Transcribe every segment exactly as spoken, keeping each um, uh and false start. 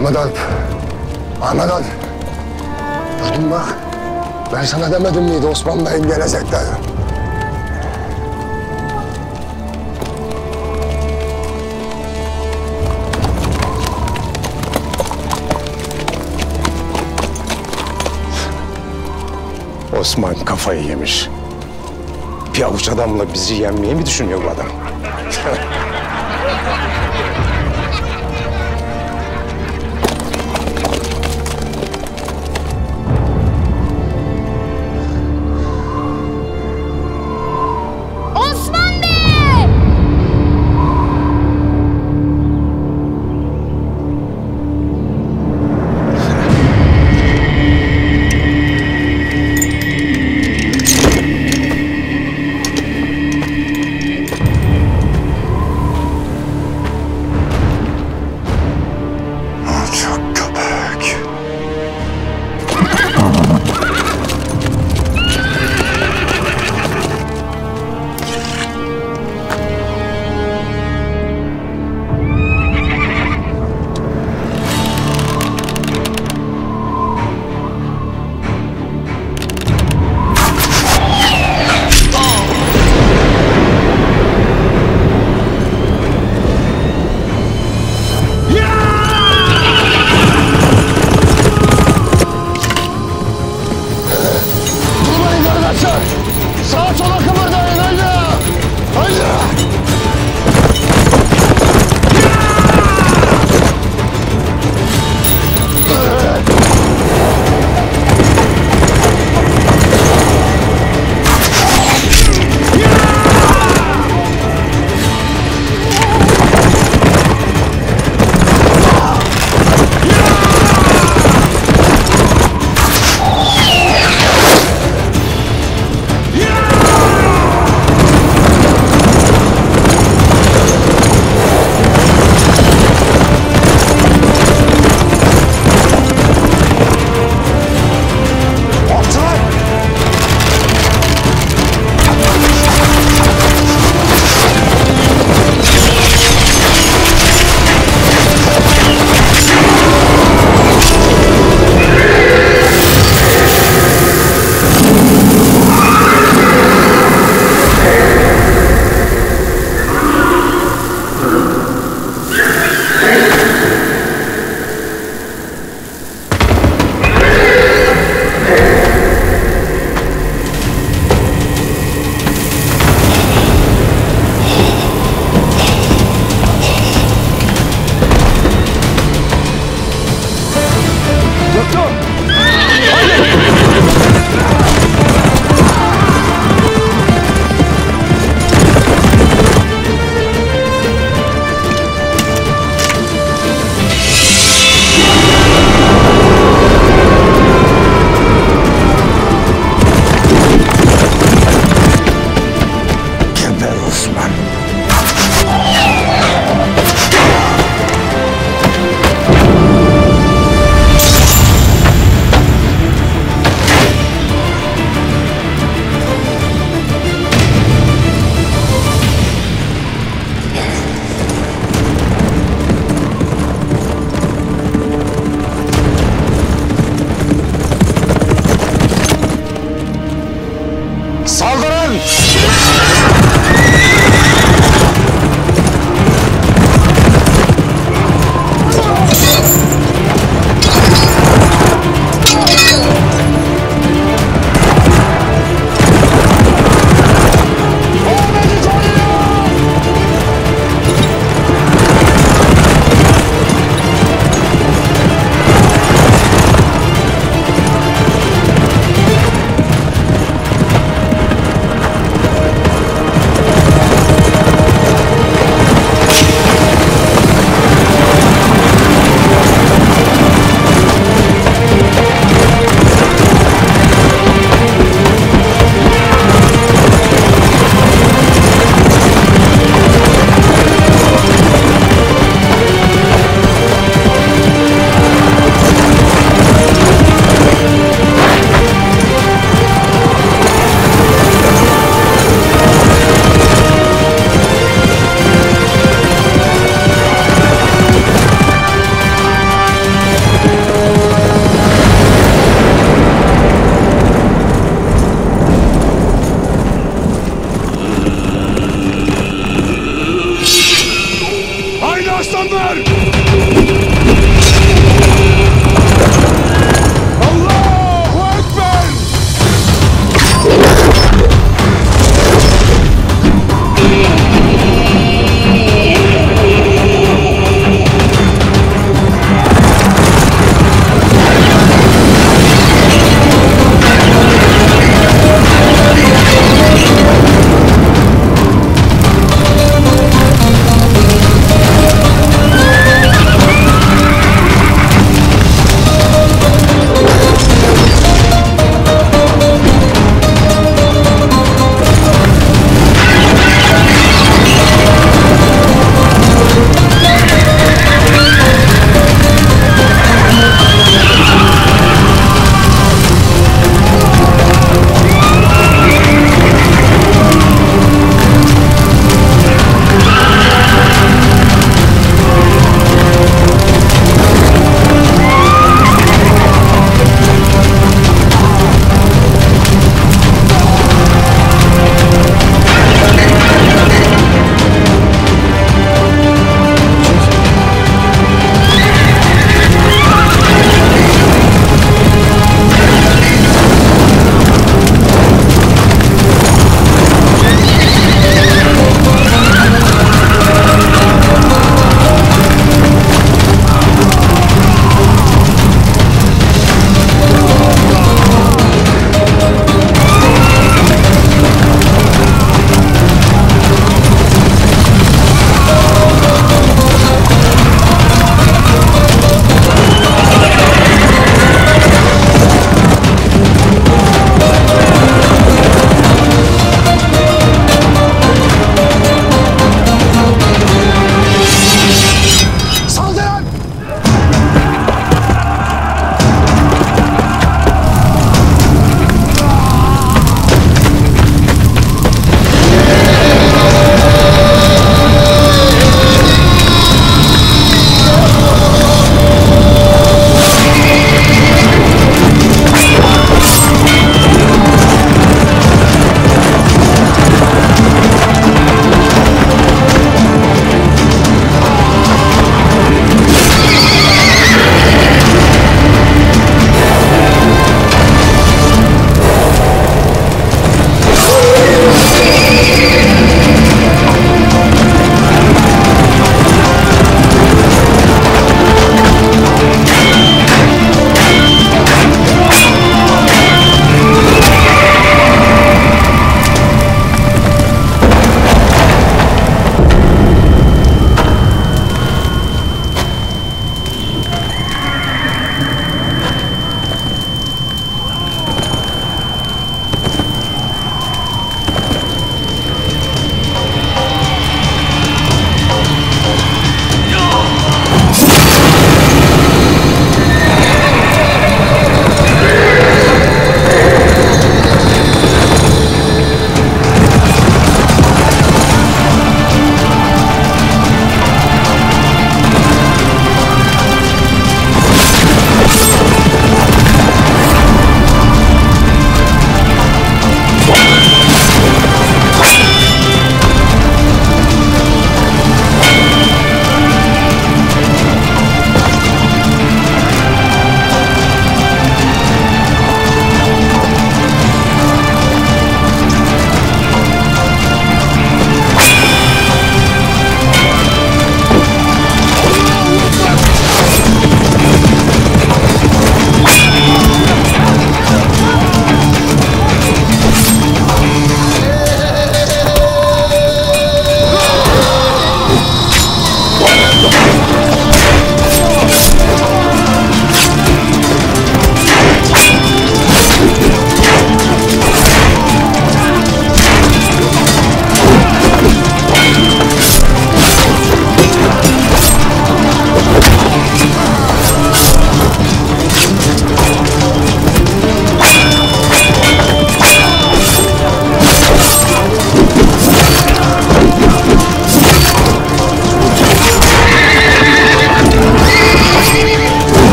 Ahmet Alp, Ahmet Alp. Gördün bak, ben sana demedim miydi Osman Bey'in gelecek dedi. Osman kafayı yemiş. Bir avuç adamla bizi yenmeyi mi düşünüyor bu adam?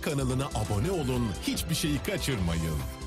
kanalına abone olun, hiçbir şeyi kaçırmayın.